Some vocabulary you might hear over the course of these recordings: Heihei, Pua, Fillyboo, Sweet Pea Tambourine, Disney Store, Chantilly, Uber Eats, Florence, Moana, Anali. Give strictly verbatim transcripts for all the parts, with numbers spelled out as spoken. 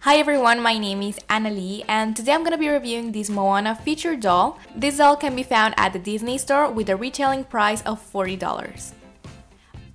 Hi everyone, my name is Anali and today I'm gonna be reviewing this Moana feature doll. This doll can be found at the Disney Store with a retailing price of forty dollars.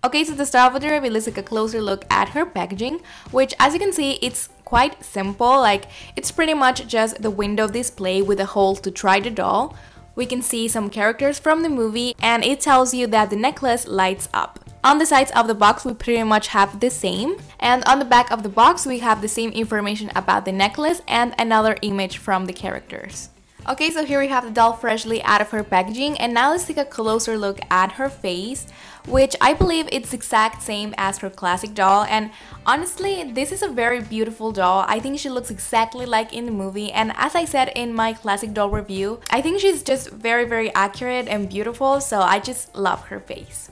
Okay, so to start with the review, let's take a closer look at her packaging, which as you can see, it's quite simple. Like, it's pretty much just the window display with a hole to try the doll. We can see some characters from the movie and it tells you that the necklace lights up. On the sides of the box we pretty much have the same, and on the back of the box we have the same information about the necklace and another image from the characters. Okay, so here we have the doll freshly out of her packaging, and now let's take a closer look at her face, which I believe it's exact same as her classic doll. And honestly, this is a very beautiful doll. I think she looks exactly like in the movie, and as I said in my classic doll review, I think she's just very very accurate and beautiful, so I just love her face.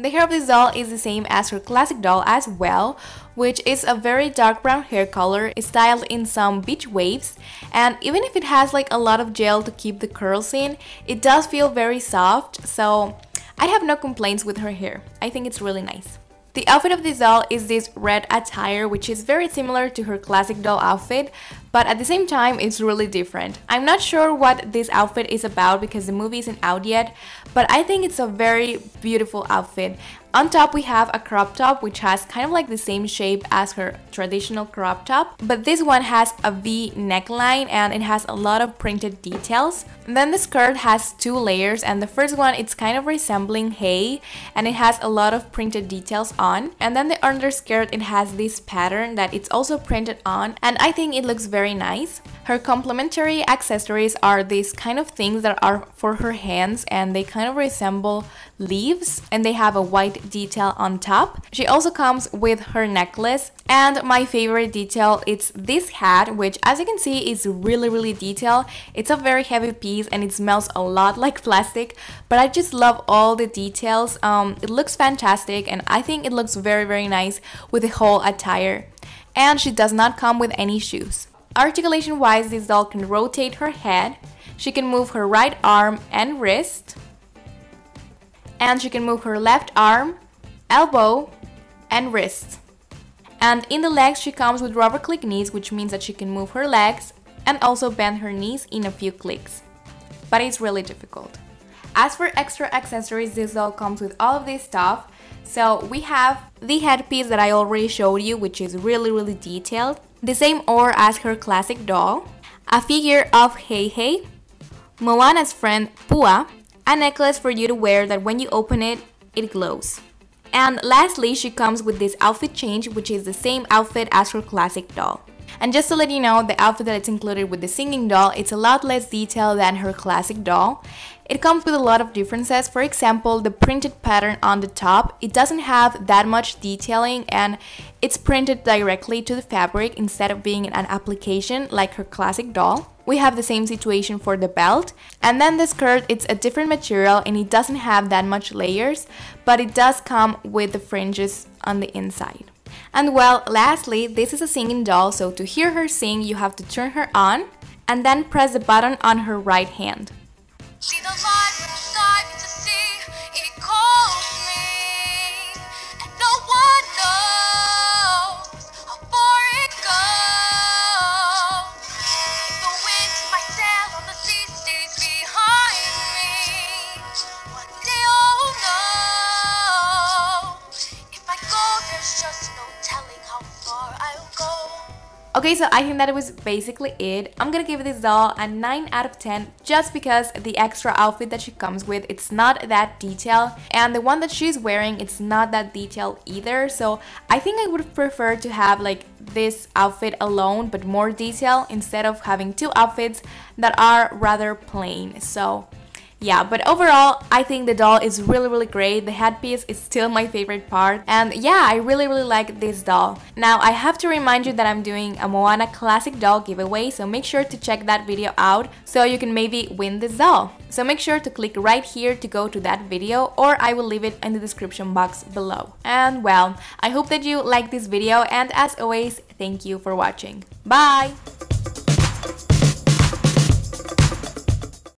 The hair of this doll is the same as her classic doll as well, which is a very dark brown hair color styled in some beach waves, and even if it has like a lot of gel to keep the curls in, it does feel very soft, so I have no complaints with her hair. I think it's really nice. The outfit of this doll is this red attire, which is very similar to her classic doll outfit, but at the same time it's really different. I'm not sure what this outfit is about because the movie isn't out yet, but I think it's a very beautiful outfit. On top we have a crop top which has kind of like the same shape as her traditional crop top, but this one has a V neckline and it has a lot of printed details. And then the skirt has two layers, and the first one it's kind of resembling hay and it has a lot of printed details on, and then the underskirt it has this pattern that it's also printed on, and I think it looks very nice. Her complementary accessories are these kind of things that are for her hands, and they kind of resemble leaves and they have a white detail on top. She also comes with her necklace, and my favorite detail it's this hat, which as you can see is really really detailed. It's a very heavy piece and it smells a lot like plastic, but I just love all the details. Um, it looks fantastic and I think it looks very very nice with the whole attire, and she does not come with any shoes. Articulation wise, this doll can rotate her head, she can move her right arm and wrist, and she can move her left arm, elbow and wrist. And in the legs she comes with rubber click knees, which means that she can move her legs and also bend her knees in a few clicks, but it's really difficult. As for extra accessories, this doll comes with all of this stuff. So we have the headpiece that I already showed you, which is really really detailed, the same or as her classic doll, a figure of Heihei, Moana's friend Pua, a necklace for you to wear that when you open it, it glows. And lastly, she comes with this outfit change, which is the same outfit as her classic doll. And just to let you know, the outfit that is included with the singing doll, it's a lot less detailed than her classic doll. It comes with a lot of differences. For example, the printed pattern on the top, it doesn't have that much detailing and it's printed directly to the fabric instead of being an application like her classic doll. We have the same situation for the belt, and then the skirt, it's a different material and it doesn't have that much layers, but it does come with the fringes on the inside. And well, lastly, this is a singing doll, so to hear her sing you have to turn her on and then press the button on her right hand. See the light inside me to see, it calls me, and no one knows how far it goes. The wind in my sail on the sea stays behind me. One day I'll know. If I go, there's just no telling how far I'll go. Okay, so I think that it was basically it. I'm gonna give this doll a nine out of ten just because the extra outfit that she comes with, it's not that detailed, and the one that she's wearing, it's not that detailed either, so I think I would prefer to have like this outfit alone but more detail instead of having two outfits that are rather plain. So yeah, but overall I think the doll is really really great. The headpiece is still my favorite part, and yeah, I really really like this doll. Now I have to remind you that I'm doing a Moana classic doll giveaway, so make sure to check that video out so you can maybe win this doll. So make sure to click right here to go to that video, or I will leave it in the description box below. And well, I hope that you like this video, and as always, thank you for watching. Bye!